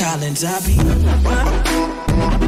Collins, I be